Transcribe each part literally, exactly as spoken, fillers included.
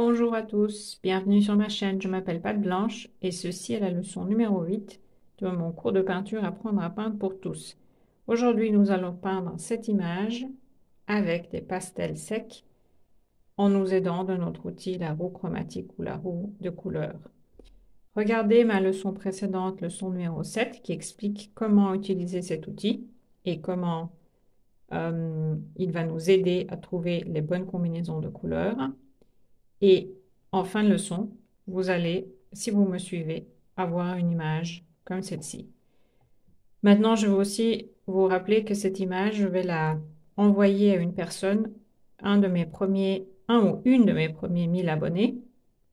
Bonjour à tous, bienvenue sur ma chaîne, je m'appelle Pat Blanche et ceci est la leçon numéro huit de mon cours de peinture Apprendre à peindre pour tous. Aujourd'hui nous allons peindre cette image avec des pastels secs en nous aidant de notre outil la roue chromatique ou la roue de couleur. Regardez ma leçon précédente, leçon numéro sept, qui explique comment utiliser cet outil et comment euh, il va nous aider à trouver les bonnes combinaisons de couleurs. Et en fin de leçon, vous allez, si vous me suivez, avoir une image comme celle-ci. Maintenant, je veux aussi vous rappeler que cette image, je vais la envoyer à une personne, un de mes premiers, un ou une de mes premiers mille abonnés.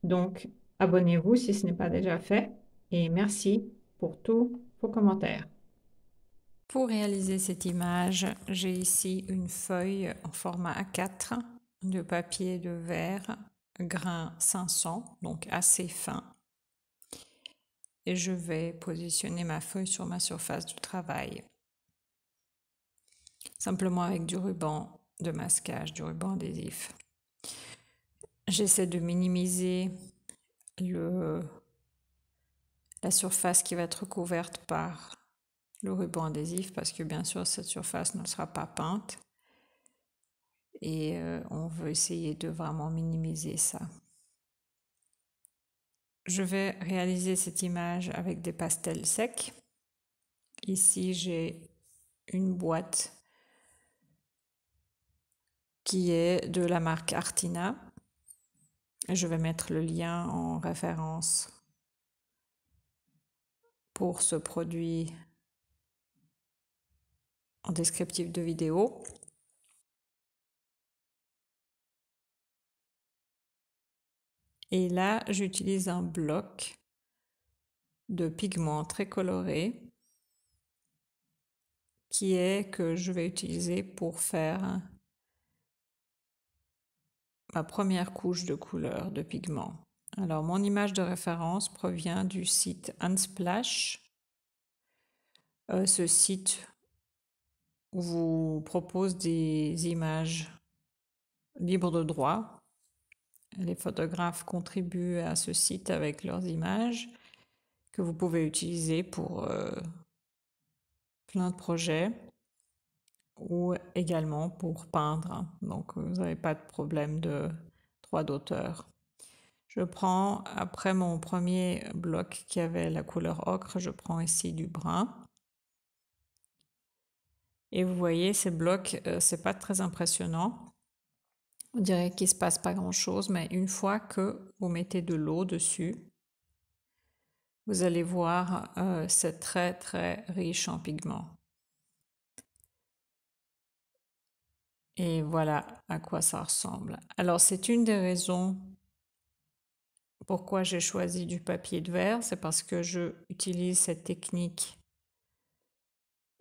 Donc, abonnez-vous si ce n'est pas déjà fait. Et merci pour tous vos commentaires. Pour réaliser cette image, j'ai ici une feuille en format A quatre de papier de verre. Grain cinq cents, donc assez fin, et je vais positionner ma feuille sur ma surface de travail simplement avec du ruban de masquage, du ruban adhésif. J'essaie de minimiser le, la surface qui va être recouverte par le ruban adhésif parce que bien sûr cette surface ne sera pas peinte. Et euh, on veut essayer de vraiment minimiser ça. Je vais réaliser cette image avec des pastels secs. Ici, j'ai une boîte qui est de la marque Artina. Je vais mettre le lien en référence pour ce produit en descriptif de vidéo. Et là, j'utilise un bloc de pigments très colorés qui est que je vais utiliser pour faire ma première couche de couleur de pigments. Alors, mon image de référence provient du site Unsplash. Euh, ce site vous propose des images libres de droit. Les photographes contribuent à ce site avec leurs images que vous pouvez utiliser pour euh, plein de projets ou également pour peindre. Donc, vous n'avez pas de problème de droit d'auteur. Je prends, après mon premier bloc qui avait la couleur ocre, je prends ici du brun. Et vous voyez, ces blocs, euh, c'est pas très impressionnant. On dirait qu'il ne se passe pas grand-chose, mais une fois que vous mettez de l'eau dessus, vous allez voir, euh, c'est très très riche en pigments. Et voilà à quoi ça ressemble. Alors c'est une des raisons pourquoi j'ai choisi du papier de verre, c'est parce que je utilise cette technique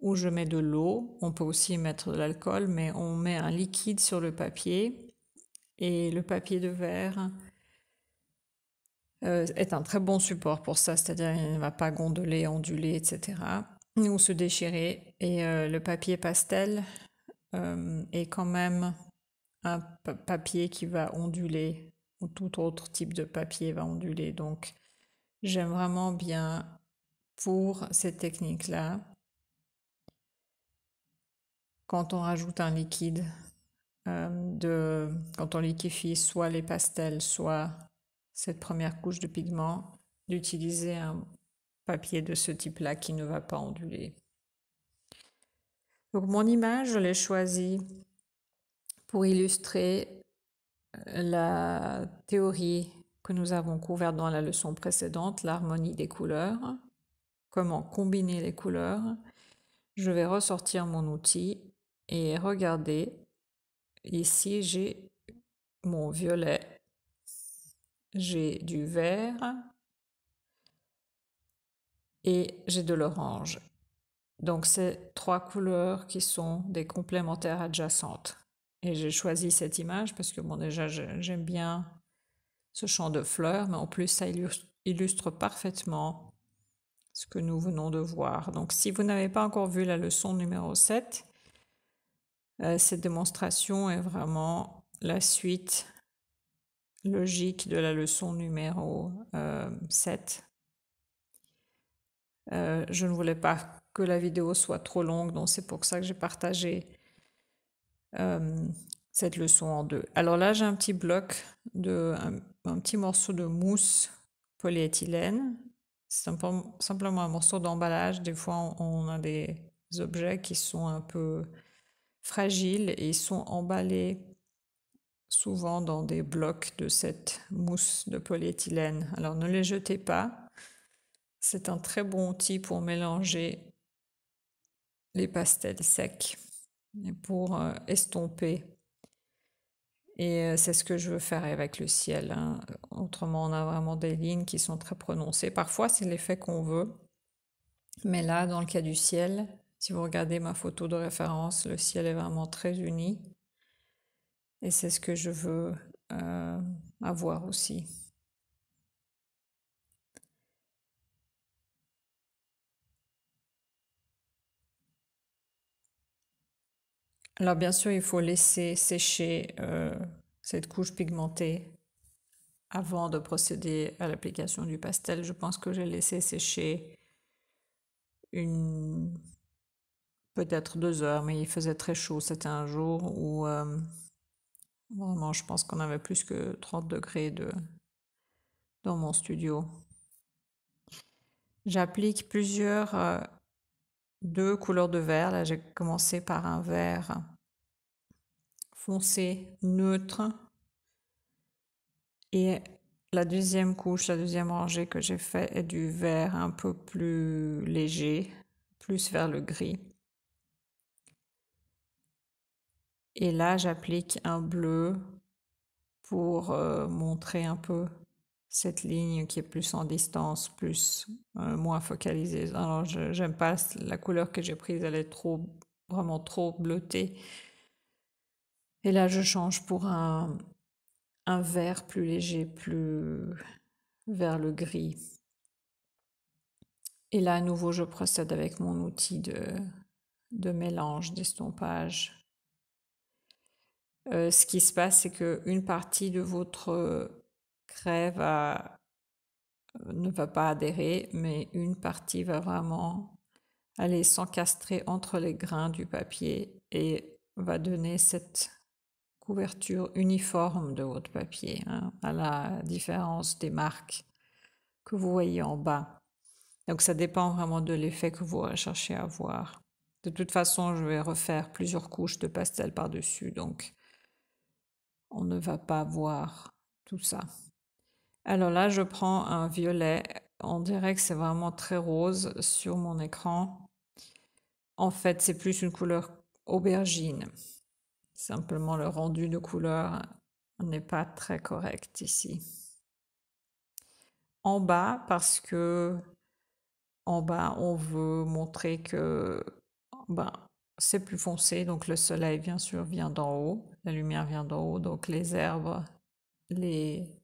où je mets de l'eau. On peut aussi mettre de l'alcool, mais on met un liquide sur le papier. Et le papier de verre euh, est un très bon support pour ça, c'est-à-dire il ne va pas gondoler, onduler, et cetera ou se déchirer. Et euh, le papier pastel euh, est quand même un papier qui va onduler, ou tout autre type de papier va onduler. Donc j'aime vraiment bien pour cette technique-là, quand on rajoute un liquide. Euh, de, quand on liquéfie soit les pastels, soit cette première couche de pigment, d'utiliser un papier de ce type-là qui ne va pas onduler. Donc mon image, je l'ai choisie pour illustrer la théorie que nous avons couverte dans la leçon précédente, l'harmonie des couleurs, comment combiner les couleurs. Je vais ressortir mon outil et regarder. Ici, j'ai mon violet, j'ai du vert et j'ai de l'orange. Donc, c'est trois couleurs qui sont des complémentaires adjacentes. Et j'ai choisi cette image parce que, bon, déjà, j'aime bien ce champ de fleurs, mais en plus, ça illustre parfaitement ce que nous venons de voir. Donc, si vous n'avez pas encore vu la leçon numéro sept, cette démonstration est vraiment la suite, logique de la leçon numéro euh, sept. Euh, je ne voulais pas que la vidéo soit trop longue, donc c'est pour ça que j'ai partagé euh, cette leçon en deux. Alors là, j'ai un petit bloc, de, un, un petit morceau de mousse polyéthylène. C'est simplement un morceau d'emballage. Des fois, on a des objets qui sont un peu fragiles et ils sont emballés souvent dans des blocs de cette mousse de polyéthylène. Alors ne les jetez pas. C'est un très bon outil pour mélanger les pastels secs et pour euh, estomper. Et euh, c'est ce que je veux faire avec le ciel, hein. Autrement, on a vraiment des lignes qui sont très prononcées. Parfois, c'est l'effet qu'on veut. Mais là, dans le cas du ciel, si vous regardez ma photo de référence, le ciel est vraiment très uni. Et c'est ce que je veux euh, avoir aussi. Alors bien sûr, il faut laisser sécher euh, cette couche pigmentée avant de procéder à l'application du pastel. Je pense que j'ai laissé sécher une peut-être deux heures, mais il faisait très chaud. C'était un jour où euh, vraiment, je pense qu'on avait plus que trente degrés de... dans mon studio. J'applique plusieurs... Euh, deux couleurs de vert. Là, j'ai commencé par un vert foncé neutre. Et la deuxième couche, la deuxième rangée que j'ai fait est du vert un peu plus léger, plus vers le gris. Et là, j'applique un bleu pour euh, montrer un peu cette ligne qui est plus en distance, plus euh, moins focalisée. Alors, je n'aime pas la couleur que j'ai prise, elle est trop, vraiment trop bleutée. Et là, je change pour un, un vert plus léger, plus vers le gris. Et là, à nouveau, je procède avec mon outil de, de mélange, d'estompage. Euh, ce qui se passe, c'est qu'une partie de votre... Craie va, ne va pas adhérer, mais une partie va vraiment aller s'encastrer entre les grains du papier et va donner cette couverture uniforme de votre papier, hein, à la différence des marques que vous voyez en bas. Donc ça dépend vraiment de l'effet que vous recherchez à avoir. De toute façon, je vais refaire plusieurs couches de pastel par-dessus, donc on ne va pas voir tout ça. Alors là, je prends un violet. On dirait que c'est vraiment très rose sur mon écran. En fait, c'est plus une couleur aubergine. Simplement, le rendu de couleur n'est pas très correct ici. En bas, parce que en bas, on veut montrer que ben, c'est plus foncé. Donc, le soleil, bien sûr, vient d'en haut. La lumière vient d'en haut. Donc, les herbes, les... les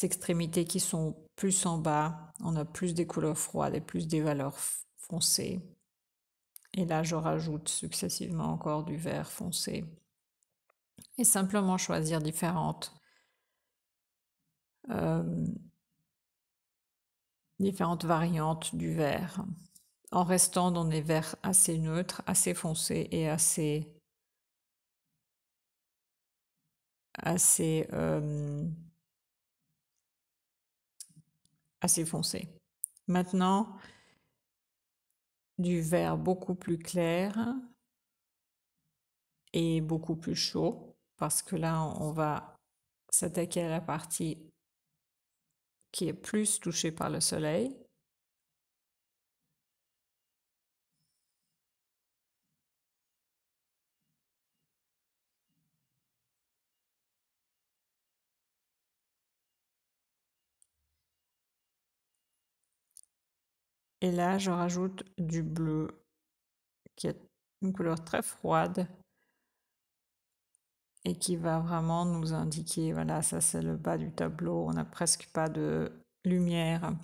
extrémités qui sont plus en bas, on a plus des couleurs froides et plus des valeurs foncées. Et là, je rajoute successivement encore du vert foncé. Et simplement choisir différentes, euh, différentes variantes du vert. En restant dans des verts assez neutres, assez foncés et assez... assez... Euh, assez foncé. Maintenant, du vert beaucoup plus clair et beaucoup plus chaud, parce que là, on va s'attaquer à la partie qui est plus touchée par le soleil. Et là, je rajoute du bleu, qui est une couleur très froide et qui va vraiment nous indiquer, voilà, ça c'est le bas du tableau, on n'a presque pas de lumière,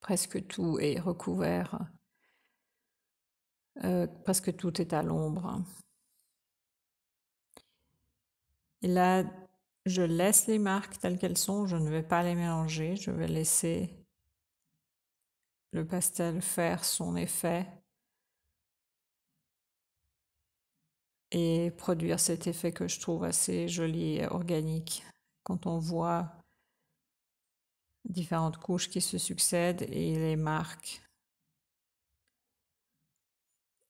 presque tout est recouvert, euh, presque tout est à l'ombre. Et là, Je laisse les marques telles qu'elles sont, je ne vais pas les mélanger, je vais laisser le pastel faire son effet et produire cet effet que je trouve assez joli et organique. Quand on voit différentes couches qui se succèdent et les marques.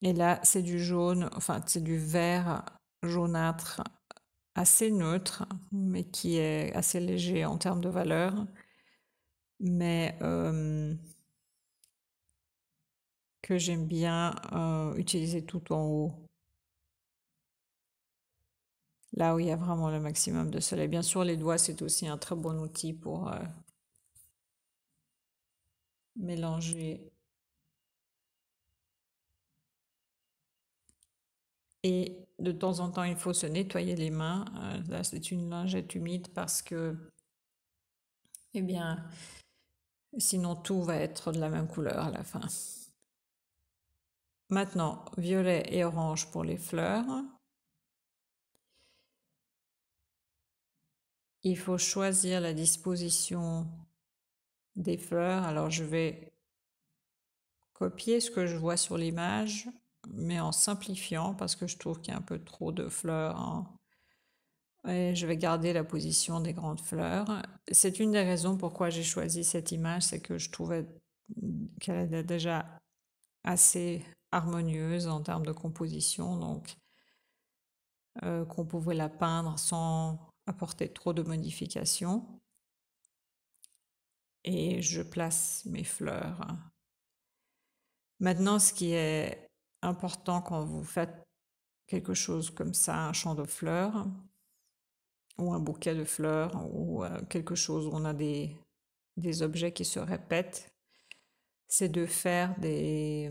Et là, c'est du jaune, enfin c'est du vert jaunâtre assez neutre, mais qui est assez léger en termes de valeur, mais euh, que j'aime bien euh, utiliser tout en haut. Là où il y a vraiment le maximum de soleil. Bien sûr, les doigts, c'est aussi un très bon outil pour euh, mélanger. Et de temps en temps, il faut se nettoyer les mains. Là, c'est une lingette humide parce que, eh bien, sinon tout va être de la même couleur à la fin. Maintenant, violet et orange pour les fleurs. Il faut choisir la disposition des fleurs. Alors, je vais copier ce que je vois sur l'image, mais en simplifiant parce que je trouve qu'il y a un peu trop de fleurs, hein. Et je vais garder la position des grandes fleurs. C'est une des raisons pourquoi j'ai choisi cette image, c'est que je trouvais qu'elle était déjà assez harmonieuse en termes de composition, donc euh, qu'on pouvait la peindre sans apporter trop de modifications. Et je place mes fleurs. Maintenant, ce qui est important quand vous faites quelque chose comme ça, un champ de fleurs ou un bouquet de fleurs ou quelque chose où on a des, des objets qui se répètent, c'est de faire des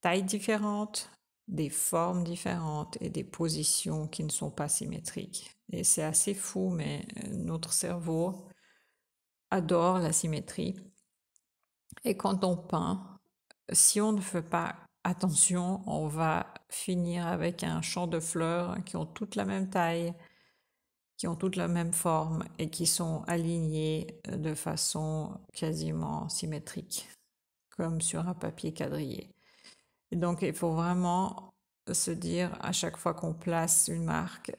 tailles différentes, des formes différentes et des positions qui ne sont pas symétriques. Et c'est assez fou, mais notre cerveau adore la symétrie. Et quand on peint, si on ne fait pas attention, on va finir avec un champ de fleurs qui ont toutes la même taille, qui ont toutes la même forme et qui sont alignées de façon quasiment symétrique, comme sur un papier quadrillé. Et donc, il faut vraiment se dire à chaque fois qu'on place une marque,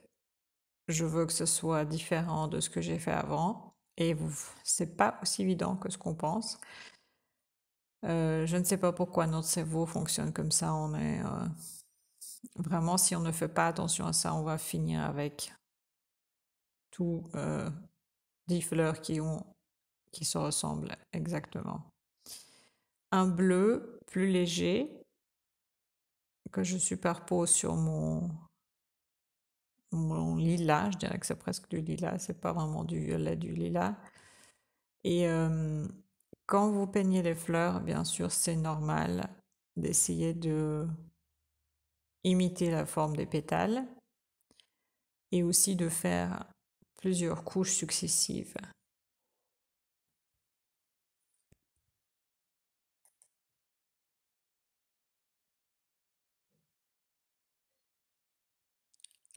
je veux que ce soit différent de ce que j'ai fait avant. Et ce n'est pas aussi évident que ce qu'on pense. Euh, je ne sais pas pourquoi notre cerveau fonctionne comme ça. On est euh, vraiment, si on ne fait pas attention à ça, on va finir avec tout euh, dix fleurs qui ont qui se ressemblent exactement. Un bleu plus léger que je superpose sur mon mon lilas. Je dirais que c'est presque du lilas. C'est pas vraiment du violet, du lilas. Et euh, quand vous peignez les fleurs, bien sûr, c'est normal d'essayer de imiter la forme des pétales et aussi de faire plusieurs couches successives.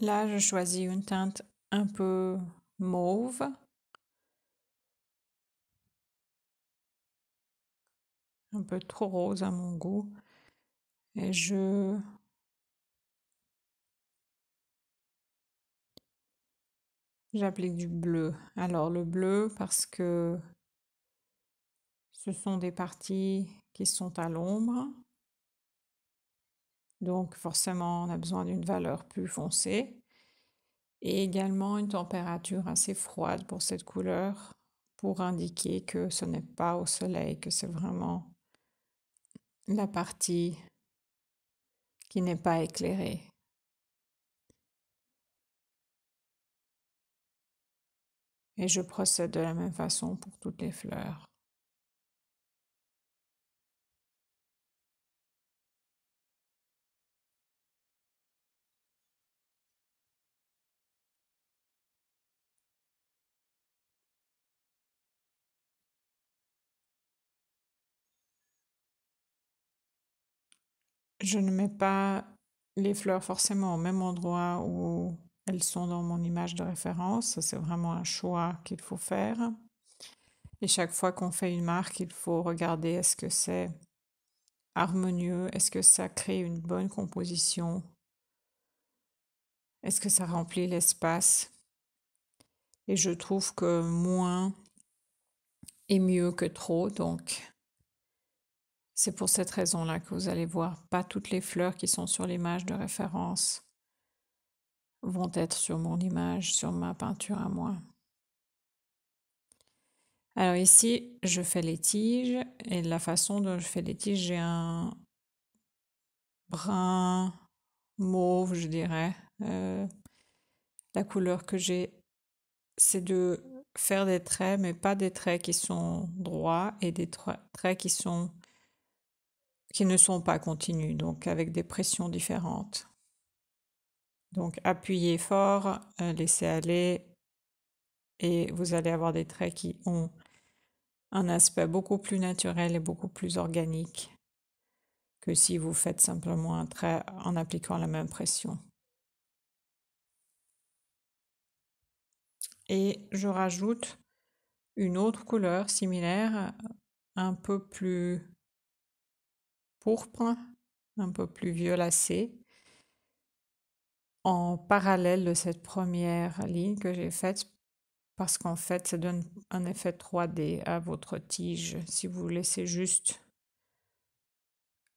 Là, je choisis une teinte un peu mauve. Un peu trop rose à mon goût, et je j'applique du bleu. Alors le bleu parce que ce sont des parties qui sont à l'ombre, donc forcément on a besoin d'une valeur plus foncée et également une température assez froide pour cette couleur, pour indiquer que ce n'est pas au soleil, que c'est vraiment la partie qui n'est pas éclairée. Et je procède de la même façon pour toutes les fleurs. Je ne mets pas les fleurs forcément au même endroit ou Elles sont dans mon image de référence. C'est vraiment un choix qu'il faut faire. Et chaque fois qu'on fait une marque, il faut regarder est-ce que c'est harmonieux, est-ce que ça crée une bonne composition, est-ce que ça remplit l'espace. Et je trouve que moins est mieux que trop, donc c'est pour cette raison-là que vous allez voir, pas toutes les fleurs qui sont sur l'image de référence vont être sur mon image, sur ma peinture à moi. Alors ici, je fais les tiges, et la façon dont je fais les tiges, j'ai un brun mauve, je dirais. Euh, la couleur que j'ai, c'est de faire des traits, mais pas des traits qui sont droits et des tra traits qui sont qui ne sont pas continus, donc avec des pressions différentes. Donc appuyez fort, euh, laissez aller, et vous allez avoir des traits qui ont un aspect beaucoup plus naturel et beaucoup plus organique que si vous faites simplement un trait en appliquant la même pression. Et je rajoute une autre couleur similaire, un peu plus pourpre, un peu plus violacée, en parallèle de cette première ligne que j'ai faite, parce qu'en fait, ça donne un effet trois D à votre tige. Si vous laissez juste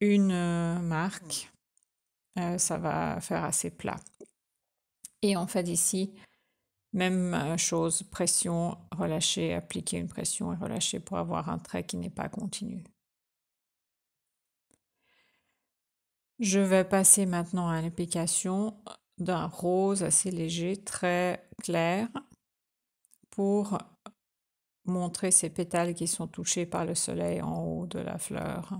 une marque, euh, ça va faire assez plat. Et en fait, ici, même chose, pression, relâcher, appliquer une pression et relâcher pour avoir un trait qui n'est pas continu. Je vais passer maintenant à l'application d'un rose assez léger, très clair, pour montrer ces pétales qui sont touchés par le soleil en haut de la fleur.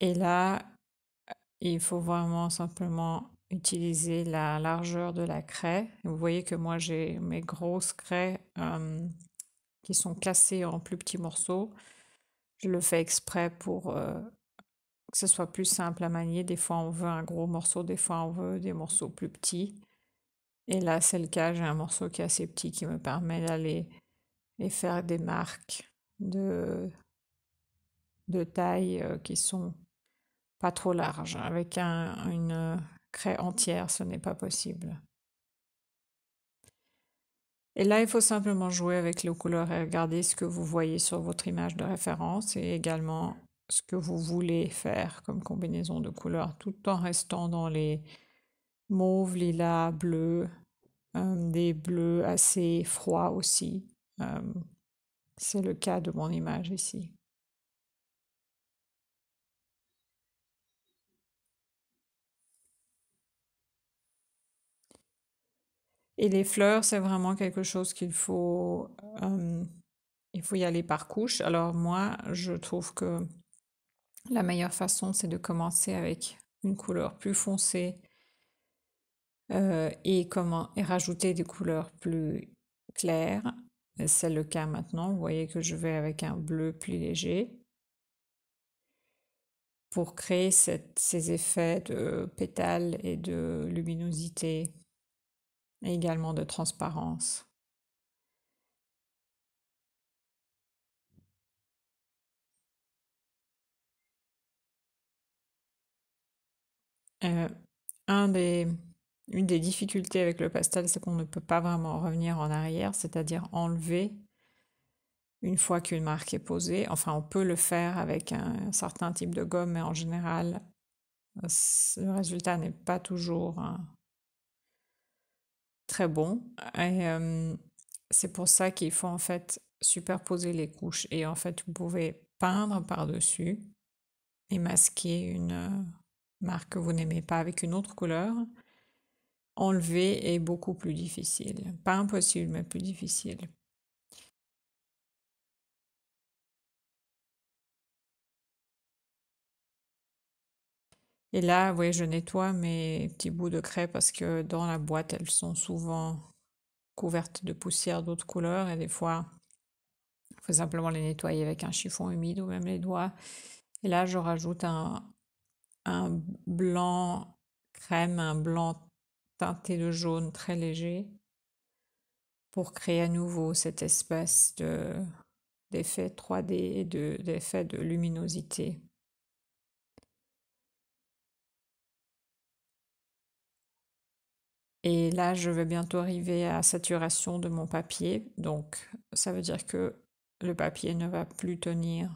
Et là, il faut vraiment simplement utiliser la largeur de la craie. Vous voyez que moi j'ai mes grosses craies euh, qui sont cassées en plus petits morceaux. Je le fais exprès pour euh, que ce soit plus simple à manier. Des fois on veut un gros morceau, des fois on veut des morceaux plus petits. Et là, c'est le cas, j'ai un morceau qui est assez petit qui me permet d'aller et faire des marques de, de taille qui sont pas trop larges. Avec un, une craie entière, ce n'est pas possible. Et là, il faut simplement jouer avec les couleurs et regarder ce que vous voyez sur votre image de référence et également ce que vous voulez faire comme combinaison de couleurs, tout en restant dans les mauve, lilas, bleu, euh, des bleus assez froids aussi. Euh, c'est le cas de mon image ici. Et les fleurs, c'est vraiment quelque chose qu'il faut, euh, il faut y aller par couche. Alors moi, je trouve que la meilleure façon, c'est de commencer avec une couleur plus foncée, Euh, et, comment, et rajouter des couleurs plus claires. C'est le cas maintenant. Vous voyez que je vais avec un bleu plus léger pour créer cette, ces effets de pétales et de luminosité et également de transparence. Euh, un des Une des difficultés avec le pastel, c'est qu'on ne peut pas vraiment revenir en arrière, c'est-à-dire enlever une fois qu'une marque est posée. Enfin, on peut le faire avec un certain type de gomme, mais en général, le résultat n'est pas toujours hein, très bon. Et euh, c'est pour ça qu'il faut en fait superposer les couches. Et en fait, vous pouvez peindre par-dessus et masquer une marque que vous n'aimez pas avec une autre couleur. Enlever est beaucoup plus difficile. Pas impossible, mais plus difficile. Et là, vous voyez, je nettoie mes petits bouts de craie parce que dans la boîte, elles sont souvent couvertes de poussière d'autres couleurs. Et des fois, il faut simplement les nettoyer avec un chiffon humide ou même les doigts. Et là, je rajoute un, un blanc crème, un blanc teinté de jaune très léger pour créer à nouveau cette espèce de, d'effet trois D et de, d'effet de luminosité. Et là, je vais bientôt arriver à saturation de mon papier. Donc, ça veut dire que le papier ne va plus tenir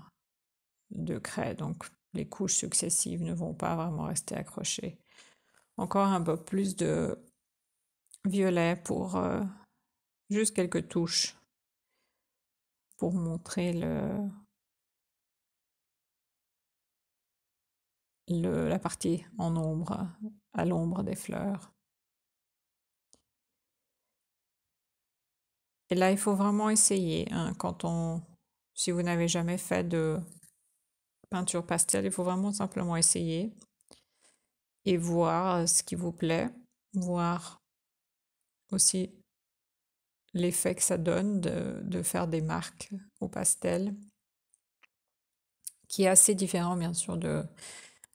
de craie. Donc, les couches successives ne vont pas vraiment rester accrochées. Encore un peu plus de violet pour euh, juste quelques touches pour montrer le, le, la partie en ombre, à l'ombre des fleurs. Et là, il faut vraiment essayer. Hein, quand on, si vous n'avez jamais fait de peinture pastel, il faut vraiment simplement essayer et voir ce qui vous plaît, voir aussi l'effet que ça donne de, de faire des marques au pastel, qui est assez différent bien sûr de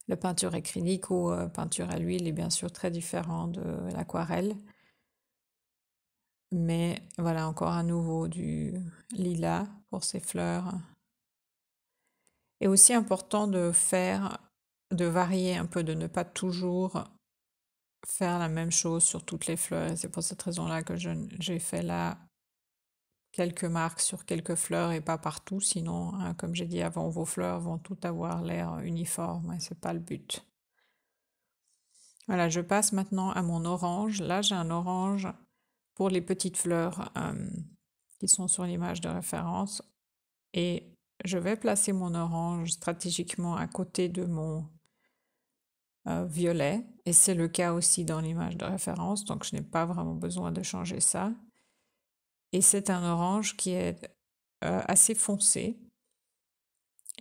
la peinture acrylique ou euh, peinture à l'huile, est bien sûr très différent de l'aquarelle. Mais voilà, encore à nouveau du lilas pour ces fleurs. Et aussi important de faire, de varier un peu, de ne pas toujours faire la même chose sur toutes les fleurs. Et c'est pour cette raison-là que j'ai fait là quelques marques sur quelques fleurs et pas partout. Sinon, hein, comme j'ai dit avant, vos fleurs vont toutes avoir l'air uniforme et c'est pas le but. Voilà, je passe maintenant à mon orange. Là, j'ai un orange pour les petites fleurs euh, qui sont sur l'image de référence. Et je vais placer mon orange stratégiquement à côté de mon euh, violet. Et c'est le cas aussi dans l'image de référence, donc je n'ai pas vraiment besoin de changer ça. Et c'est un orange qui est euh, assez foncé.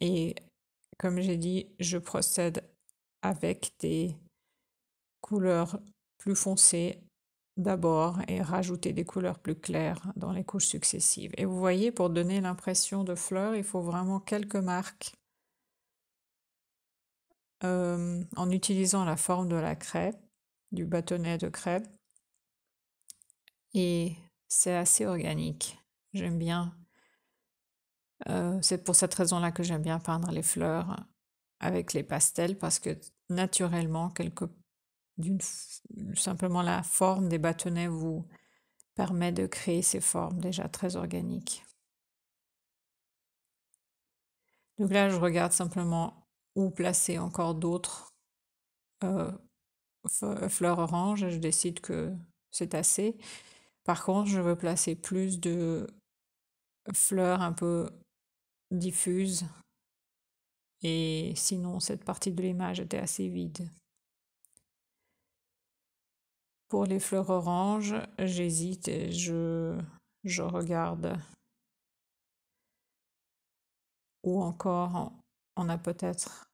Et comme j'ai dit, je procède avec des couleurs plus foncées d'abord et rajouter des couleurs plus claires dans les couches successives. Et vous voyez, pour donner l'impression de fleurs, il faut vraiment quelques marques euh, en utilisant la forme de la craie, du bâtonnet de craie. Et c'est assez organique. J'aime bien. Euh, c'est pour cette raison-là que j'aime bien peindre les fleurs avec les pastels, parce que naturellement, quelque part, simplement la forme des bâtonnets vous permet de créer ces formes déjà très organiques. Donc là, je regarde simplement où placer encore d'autres euh, fleurs oranges et je décide que c'est assez. Par contre, je veux placer plus de fleurs un peu diffuses et sinon cette partie de l'image était assez vide. Pour les fleurs oranges, j'hésite et je, je regarde ou encore on a peut-être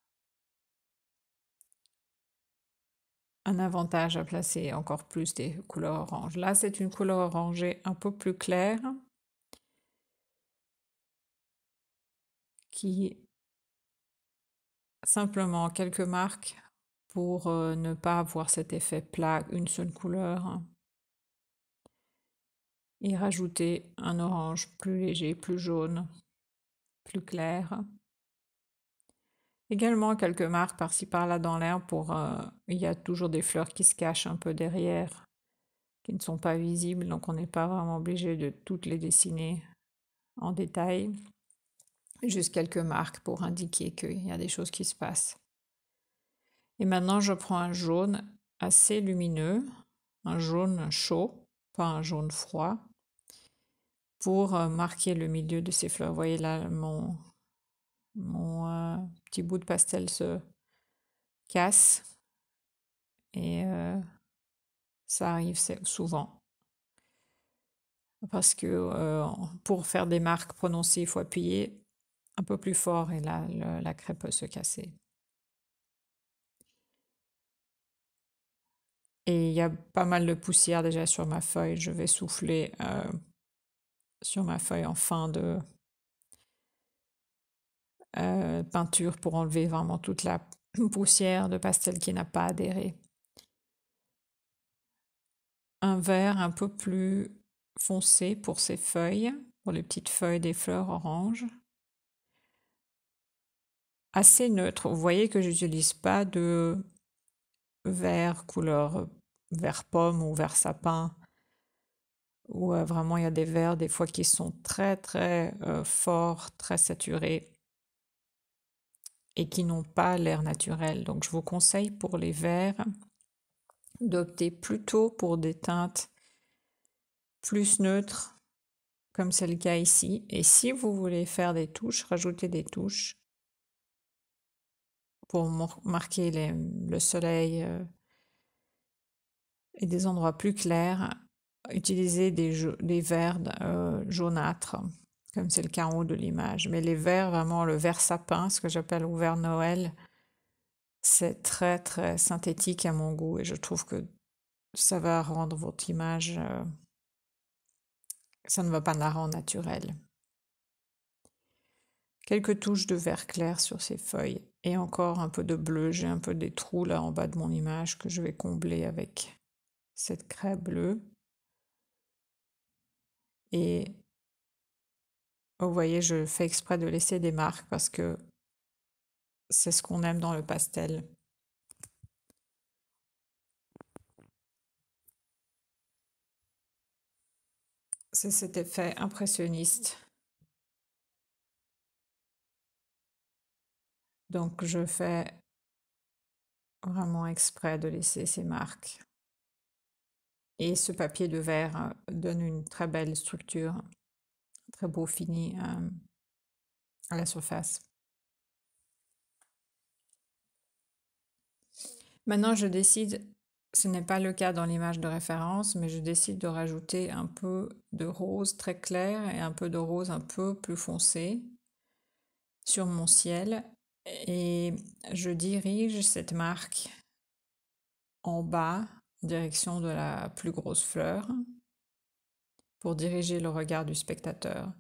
un avantage à placer encore plus des couleurs oranges. Là, c'est une couleur orangée un peu plus claire qui simplement quelques marques pour ne pas avoir cet effet plat, une seule couleur, et rajouter un orange plus léger, plus jaune, plus clair. Également quelques marques par-ci par-là dans l'air pour... Euh, il y a toujours des fleurs qui se cachent un peu derrière, qui ne sont pas visibles, donc on n'est pas vraiment obligé de toutes les dessiner en détail. Juste quelques marques pour indiquer qu'il y a des choses qui se passent. Et maintenant, je prends un jaune assez lumineux, un jaune chaud, pas un jaune froid, pour marquer le milieu de ces fleurs. Vous voyez là, mon, mon euh, petit bout de pastel se casse et euh, ça arrive souvent. Parce que euh, pour faire des marques prononcées, il faut appuyer un peu plus fort et là, le, la craie peut se casser. Et il y a pas mal de poussière déjà sur ma feuille. Je vais souffler euh, sur ma feuille en fin de euh, peinture pour enlever vraiment toute la poussière de pastel qui n'a pas adhéré. un vert un peu plus foncé pour ses feuilles, pour les petites feuilles des fleurs orange. Assez neutre. Vous voyez que j'utilise pas de vert couleur vert pomme ou vert sapin, où euh, vraiment il y a des verts des fois qui sont très très euh, forts, très saturés et qui n'ont pas l'air naturel. Donc je vous conseille pour les verts d'opter plutôt pour des teintes plus neutres, comme c'est le cas ici. Et si vous voulez faire des touches, rajoutez des touches pour marquer les, le soleil euh, et des endroits plus clairs, utilisez des, des verts euh, jaunâtres, comme c'est le cas en haut de l'image. Mais les verts, vraiment le vert sapin, ce que j'appelle le vert Noël, c'est très très synthétique à mon goût et je trouve que ça va rendre votre image, euh, ça ne va pas la rendre naturelle. Quelques touches de vert clair sur ces feuilles et encore un peu de bleu. J'ai un peu des trous là en bas de mon image que je vais combler avec cette craie bleue. Et vous voyez, je fais exprès de laisser des marques parce que c'est ce qu'on aime dans le pastel. C'est cet effet impressionniste. Donc je fais vraiment exprès de laisser ces marques. Et ce papier de verre donne une très belle structure, un très beau fini à la surface. Maintenant je décide, ce n'est pas le cas dans l'image de référence, mais je décide de rajouter un peu de rose très clair et un peu de rose un peu plus foncé sur mon ciel. Et je dirige cette marque en bas, en direction de la plus grosse fleur, pour diriger le regard du spectateur.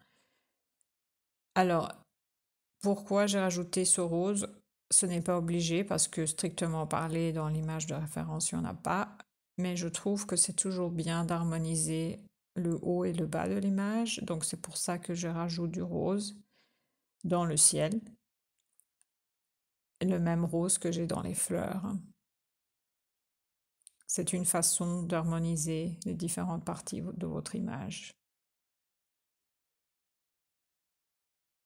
Alors, pourquoi j'ai rajouté ce rose? Ce n'est pas obligé, parce que strictement parlé, dans l'image de référence, il n'y en a pas. Mais je trouve que c'est toujours bien d'harmoniser le haut et le bas de l'image. Donc c'est pour ça que je rajoute du rose dans le ciel. Le même rose que j'ai dans les fleurs. C'est une façon d'harmoniser les différentes parties de votre image.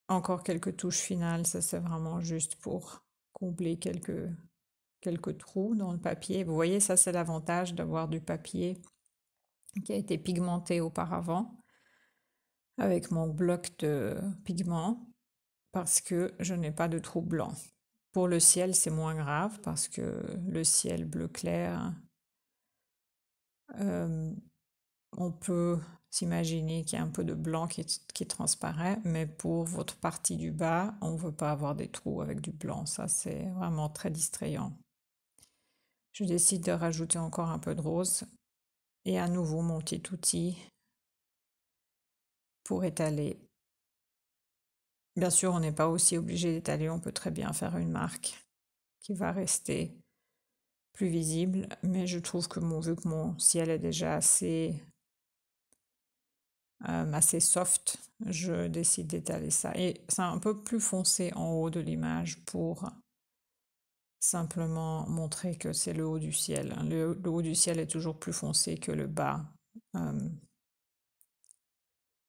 Encore quelques touches finales, ça c'est vraiment juste pour combler quelques, quelques trous dans le papier. Vous voyez, ça c'est l'avantage d'avoir du papier qui a été pigmenté auparavant avec mon bloc de pigments parce que je n'ai pas de trous blancs. Pour le ciel, c'est moins grave parce que le ciel bleu clair, euh, on peut s'imaginer qu'il y a un peu de blanc qui, qui transparaît, mais pour votre partie du bas, on ne veut pas avoir des trous avec du blanc. Ça, c'est vraiment très distrayant. Je décide de rajouter encore un peu de rose et à nouveau mon petit outil pour étaler. Bien sûr, on n'est pas aussi obligé d'étaler, on peut très bien faire une marque qui va rester plus visible, mais je trouve que mon, vu que mon ciel est déjà assez, euh, assez soft, je décide d'étaler ça. Et c'est un peu plus foncé en haut de l'image pour simplement montrer que c'est le haut du ciel. Le, le haut du ciel est toujours plus foncé que le bas. Euh,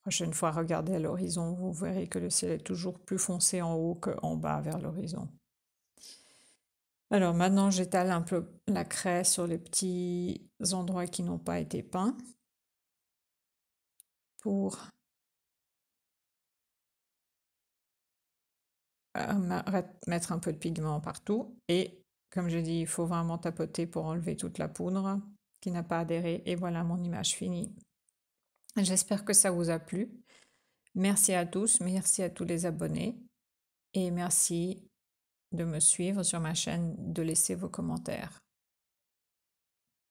Prochaine fois, regardez à l'horizon, vous verrez que le ciel est toujours plus foncé en haut qu'en bas vers l'horizon. Alors maintenant, j'étale un peu la craie sur les petits endroits qui n'ont pas été peints pour mettre un peu de pigment partout. Et comme je dis, il faut vraiment tapoter pour enlever toute la poudre qui n'a pas adhéré. Et voilà mon image finie. J'espère que ça vous a plu. Merci à tous, merci à tous les abonnés et merci de me suivre sur ma chaîne, de laisser vos commentaires.